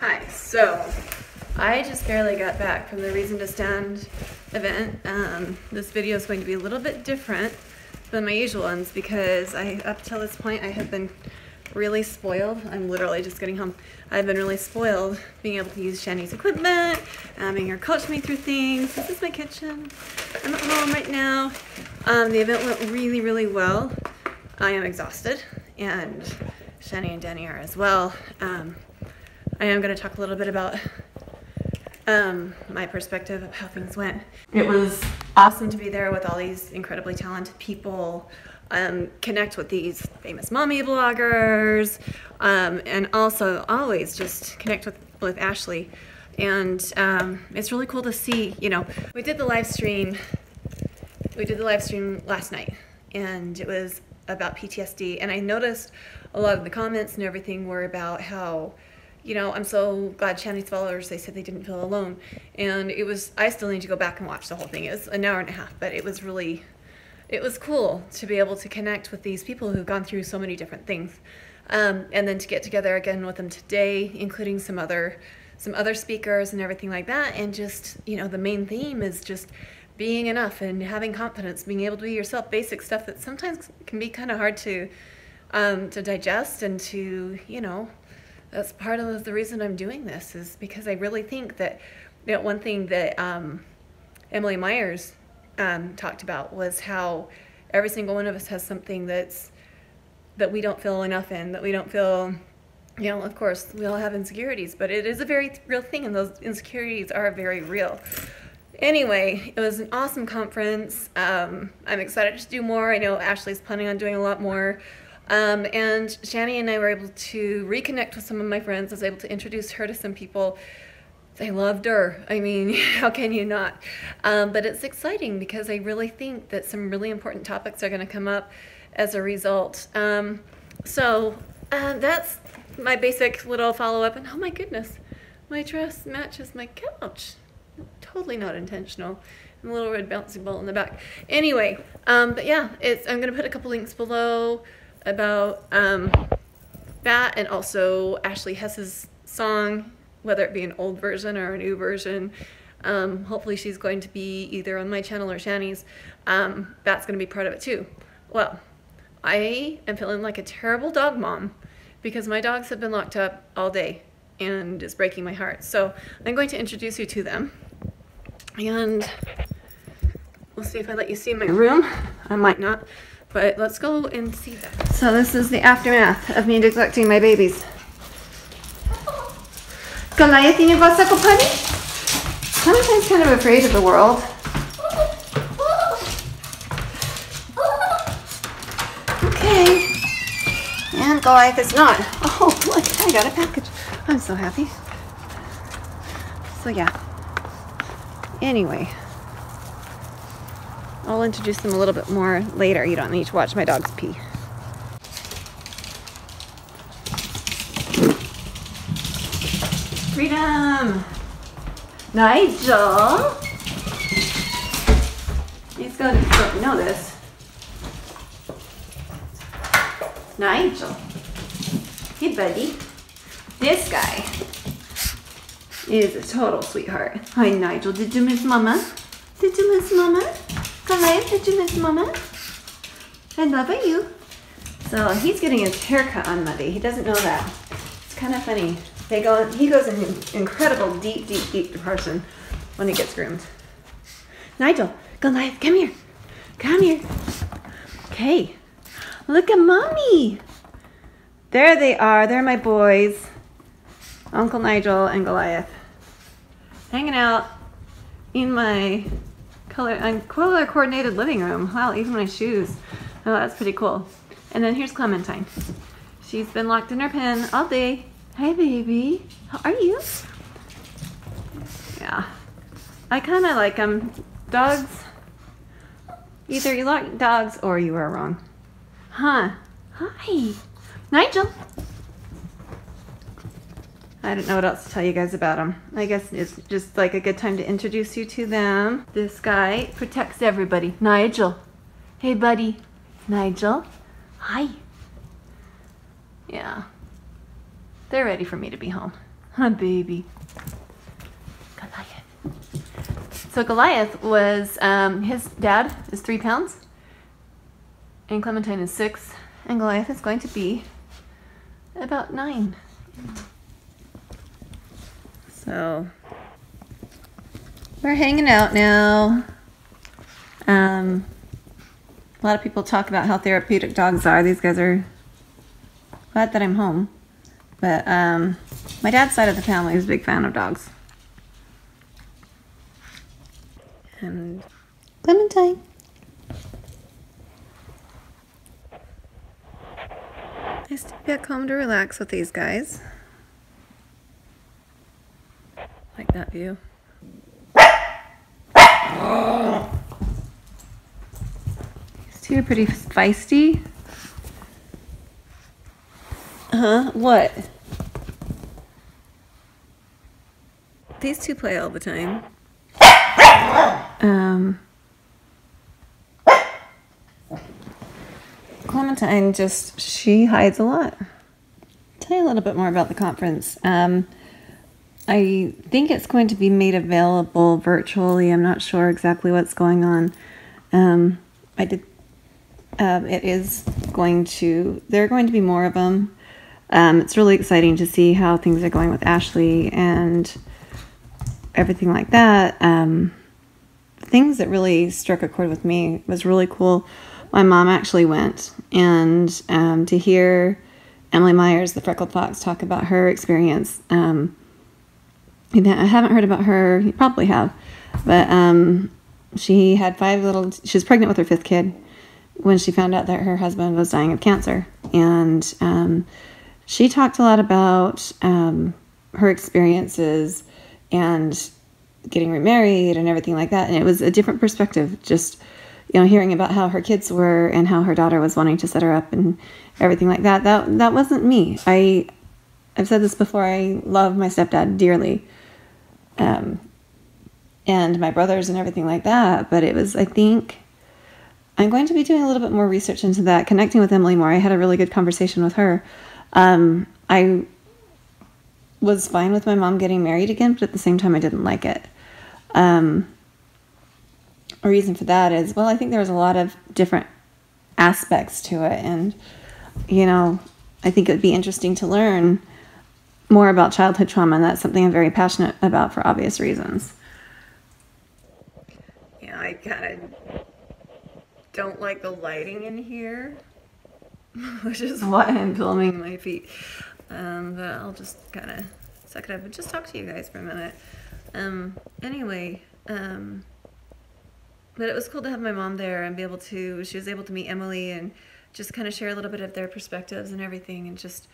Hi, so I just barely got back from the Reason to Stand event. This video is going to be a little bit different than my usual ones because up till this point I have been really spoiled. I'm literally just getting home. I've been really spoiled being able to use Shanny's equipment, being her coach me through things. This is my kitchen. I'm at home right now. The event went really, really well. I am exhausted, and Shanny and Danny are as well. I am going to talk a little bit about my perspective of how things went. It was awesome to be there with all these incredibly talented people, connect with these famous mommy bloggers, and also always just connect with Ashlee. And it's really cool to see, you know, we did the live stream last night, and it was about PTSD, and I noticed a lot of the comments and everything were about how, you know, I'm so glad Shanny's followers, they said they didn't feel alone. And it was, I still need to go back and watch the whole thing. It was an hour and a half, but it was really, it was cool to be able to connect with these people who've gone through so many different things. And then to get together again with them today, including some other speakers and everything like that. And just, you know, the main theme is just being enough and having confidence, being able to be yourself, basic stuff that sometimes can be kind of hard to digest and to, you know, that's part of the reason I'm doing this, is because I really think that, you know, one thing that Emily Myers talked about was how every single one of us has something that we don't feel enough in, that we don't feel, you know, of course we all have insecurities, but it is a very real thing, and those insecurities are very real. Anyway, it was an awesome conference. I'm excited to do more. I know Ashlee's planning on doing a lot more. And Shanny and I were able to reconnect with some of my friends. I was able to introduce her to some people. They loved her. I mean, how can you not? But it's exciting because I really think that some really important topics are going to come up as a result. That's my basic little follow-up. And oh my goodness, my dress matches my couch. Totally not intentional. And a little red bouncy ball in the back. Anyway, but yeah, I'm going to put a couple links below about that, and also Ashlee Hess's song, whether it be an old version or a new version. Hopefully she's going to be either on my channel or Shanny's. That's going to be part of it too. Well, I am feeling like a terrible dog mom because my dogs have been locked up all day and it's breaking my heart. So I'm going to introduce you to them, and we'll see if I let you see my room. I might not. But let's go and see that. So this is the aftermath of me neglecting my babies. Goliath in your bicycle pony? Sometimes kind of afraid of the world. Okay. And Goliath is not. Oh, look, I got a package. I'm so happy. So yeah. Anyway. I'll introduce them a little bit more later. You don't need to watch my dogs pee. Freedom! Nigel! He's going to know this. Nigel. Hey, buddy. This guy is a total sweetheart. Hi, Nigel. Did you miss Mama? Did you miss Mama? Goliath, did you miss Mama? I love you. So he's getting his haircut on Monday. He doesn't know that. It's kind of funny. He goes in incredible deep depression when he gets groomed. Nigel, Goliath, come here. Come here. Okay. Look at Mommy. There they are. They're my boys. Uncle Nigel and Goliath. Hanging out in my color coordinated living room. Wow, even my shoes. Oh, that's pretty cool. And then here's Clementine. She's been locked in her pen all day. Hi, baby. How are you? Yeah. I kind of like them. Dogs. Either you like dogs or you are wrong. Huh. Hi. Nigel. I don't know what else to tell you guys about them. I guess it's just like a good time to introduce you to them. This guy protects everybody. Nigel. Hey, buddy. Nigel. Hi. Yeah. They're ready for me to be home. Huh, baby. Goliath. So Goliath was, his dad is 3 pounds, and Clementine is 6, and Goliath is going to be about 9. So we're hanging out now. A lot of people talk about how therapeutic dogs are. These guys are glad that I'm home. But my dad's side of the family is a big fan of dogs. And Clementine. Nice to get home to relax with these guys. Like that view. Oh. These two are pretty feisty. Huh? What? These two play all the time. Clementine just, she hides a lot. I'll tell you a little bit more about the conference. I think it's going to be made available virtually. I'm not sure exactly what's going on. It is going to, there are going to be more of them. It's really exciting to see how things are going with Ashlee and everything like that. Things that really struck a chord with me, it was really cool. My mom actually went, and to hear Emily Myers, the Freckled Fox, talk about her experience. I haven't heard about her, you probably have, but she had 5 little, she was pregnant with her 5th kid when she found out that her husband was dying of cancer. And she talked a lot about her experiences and getting remarried and everything like that. And it was a different perspective, just, you know, hearing about how her kids were and how her daughter was wanting to set her up and everything like that. That wasn't me. I've said this before, I love my stepdad dearly, and my brothers and everything like that, but it was, I think, I'm going to be doing a little bit more research into that, connecting with Emily more. I had a really good conversation with her. I was fine with my mom getting married again, but at the same time, I didn't like it. A reason for that is, well, I think there was a lot of different aspects to it, and, you know, I think it would be interesting to learn more about childhood trauma, and that's something I'm very passionate about for obvious reasons. You know, I kind of don't like the lighting in here, which is why I'm filming my feet. But I'll just kind of suck it up and just talk to you guys for a minute. But it was cool to have my mom there and be able to, she was able to meet Emily and just kind of share a little bit of their perspectives and everything, and just,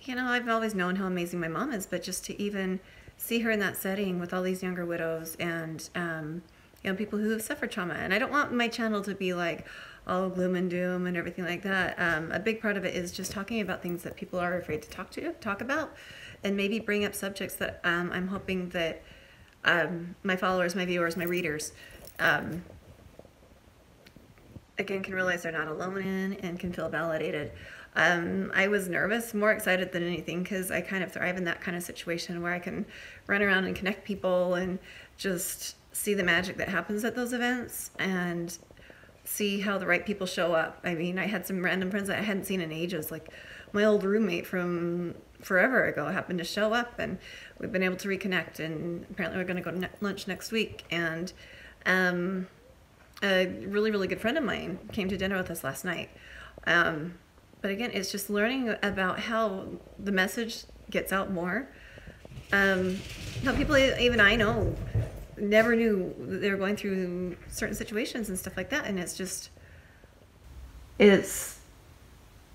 you know, I've always known how amazing my mom is, but just to even see her in that setting with all these younger widows and, you know, people who have suffered trauma. And I don't want my channel to be like all gloom and doom and everything like that. A big part of it is just talking about things that people are afraid to talk about, and maybe bring up subjects that I'm hoping that my followers, my viewers, my readers, again, can realize they're not alone in and can feel validated. I was nervous, more excited than anything, because I kind of thrive in that kind of situation where I can run around and connect people and just see the magic that happens at those events and see how the right people show up. I mean, I had some random friends that I hadn't seen in ages, like my old roommate from forever ago happened to show up, and we've been able to reconnect, and apparently we're going to go to lunch next week. And a really, really good friend of mine came to dinner with us last night. But again, it's just learning about how the message gets out more. How people, even I know, never knew they were going through certain situations and stuff like that. And it's just, it's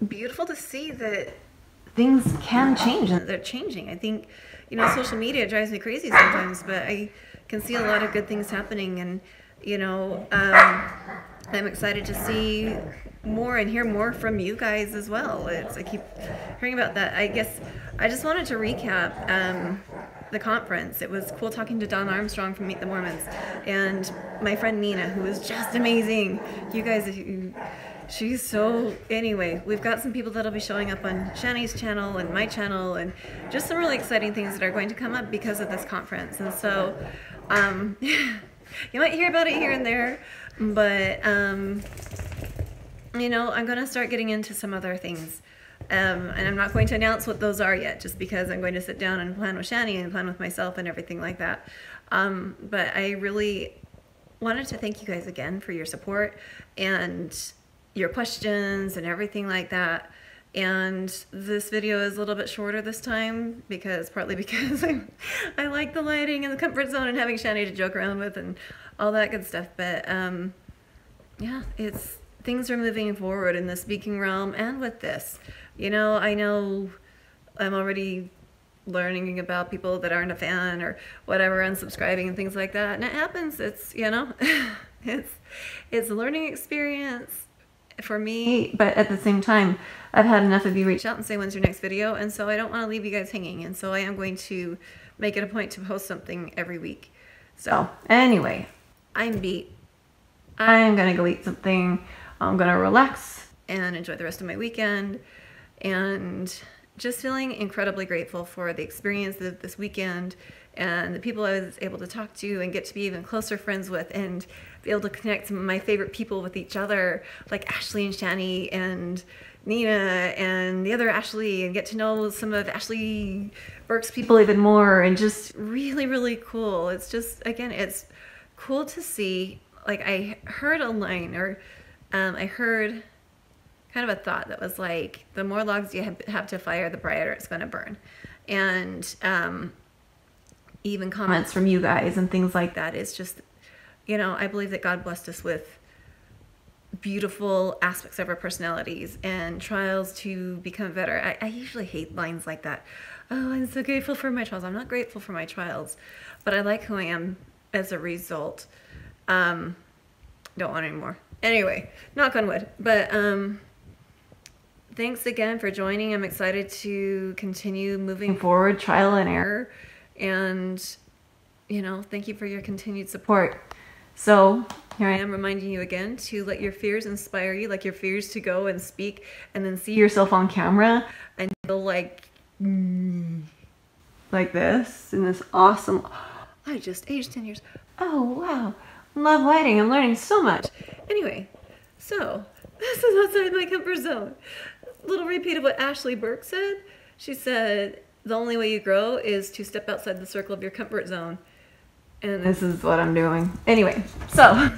beautiful to see that things can change and they're changing. I think, you know, social media drives me crazy sometimes, but I can see a lot of good things happening. And you know, I'm excited to see more and hear more from you guys as well. I keep hearing about that. I guess I just wanted to recap the conference. It was cool talking to Don Armstrong from Meet the Mormons and my friend Nina, who was just amazing. You guys, if you She's so, anyway, we've got some people that'll be showing up on Shanny's channel and my channel, and just some really exciting things that are going to come up because of this conference. And so you might hear about it here and there, but you know, I'm going to start getting into some other things. And I'm not going to announce what those are yet, just because I'm going to sit down and plan with Shanny and plan with myself and everything like that. But I really wanted to thank you guys again for your support and your questions and everything like that. And this video is a little bit shorter this time, because partly because I like the lighting and the comfort zone and having Shanny to joke around with and all that good stuff. But yeah, it's, things are moving forward in the speaking realm and with this. You know I'm already learning about people that aren't a fan or whatever, unsubscribing and things like that. And it happens. It's, you know, it's a learning experience for me. But at the same time, I've had enough of you reach out and say, when's your next video? And so I don't want to leave you guys hanging. And so I am going to make it a point to post something every week. So anyway, I'm beat. I'm going to go eat something. I'm going to relax and enjoy the rest of my weekend. And just feeling incredibly grateful for the experience of this weekend and the people I was able to talk to and get to be even closer friends with, and be able to connect some of my favorite people with each other, like Ashlee and Shanny and Nina and the other Ashlee, and get to know some of Ashlee Birk's people even more, and just really, really cool. It's just, again, it's cool to see. Like, I heard a line, or I heard kind of a thought that was like, the more logs you have to fire, the brighter it's going to burn. And even comments from you guys and things like that is just, you know, I believe that God blessed us with beautiful aspects of our personalities and trials to become better. I usually hate lines like that. Oh, I'm so grateful for my trials. I'm not grateful for my trials, but I like who I am as a result. Don't want any more. Anyway, knock on wood. But thanks again for joining. I'm excited to continue moving forward, trial and error. And, you know, thank you for your continued support. So here I am reminding you again to let your fears inspire you, like your fears to go and speak and then see yourself on camera and feel like this, in this awesome, I just aged 10 years. Oh, wow. Love lighting. I'm learning so much. Anyway, so this is outside my comfort zone. A little repeat of what Ashlee Birk said. She said, the only way you grow is to step outside the circle of your comfort zone. And this is what I'm doing. Anyway, so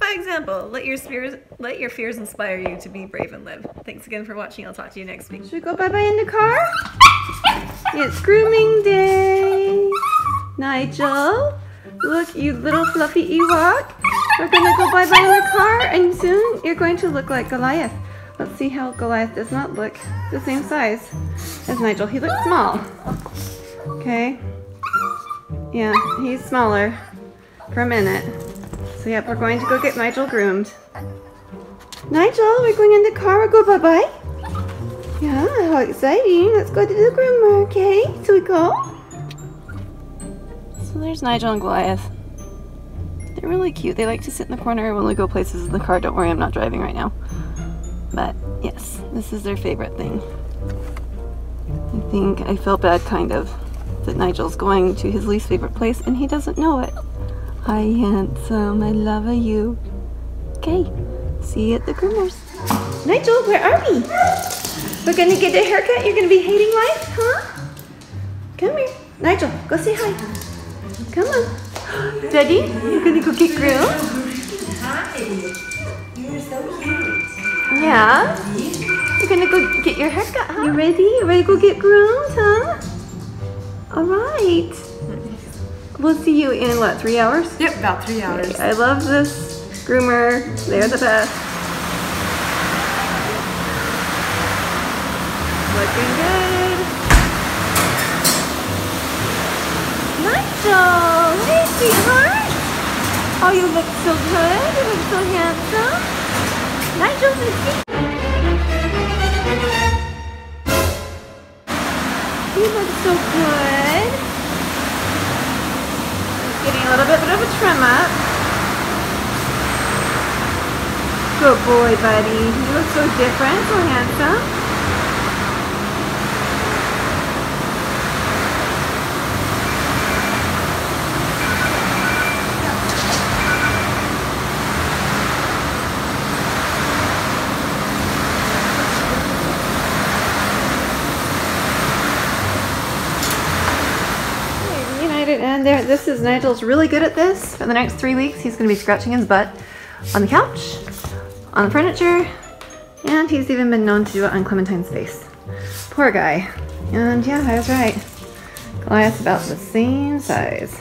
by example, let your fears inspire you to be brave and live. Thanks again for watching. I'll talk to you next week. Should we go bye-bye in the car? It's grooming day. Nigel? Look, you little fluffy Ewok. We're going to go bye-bye in the car, and soon you're going to look like Goliath. Let's see how Goliath does not look the same size as Nigel. He looks small. Okay. Yeah, he's smaller for a minute. So, yep, we're going to go get Nigel groomed. Nigel, we're going in the car. We'll go bye-bye. Yeah, how exciting. Let's go to the groomer, okay? So we go. So there's Nigel and Goliath. They're really cute. They like to sit in the corner. We'll only go places in the car. Don't worry, I'm not driving right now. But yes, this is their favorite thing. I think I feel bad, kind of, that Nigel's going to his least favorite place and he doesn't know it. Hi, handsome. I love you. Okay, see you at the groomers. Nigel, where are we? We're going to get a haircut? You're going to be hating life, huh? Come here. Nigel, go say hi. Come on. Daddy, you're gonna go get grilled? Hi. You're so cute. Yeah? You're gonna go get your haircut, huh? You ready? You ready to go get groomed, huh? Alright. We'll see you in, what, 3 hours? Yep, about 3 hours. I love this groomer. They're the best. Looking good. Nigel! Sweetheart? Oh, you look so good. You look so handsome. Nigel's a sweetheart. You look so good. Getting a little bit of a trim up. Good boy, buddy. You look so different, so handsome. Okay, reunited, and there. This is Nigel's really good at this. For the next 3 weeks, he's going to be scratching his butt on the couch, on the furniture, and he's even been known to do it on Clementine's face. Poor guy. And yeah, I was right. Goliath's about the same size.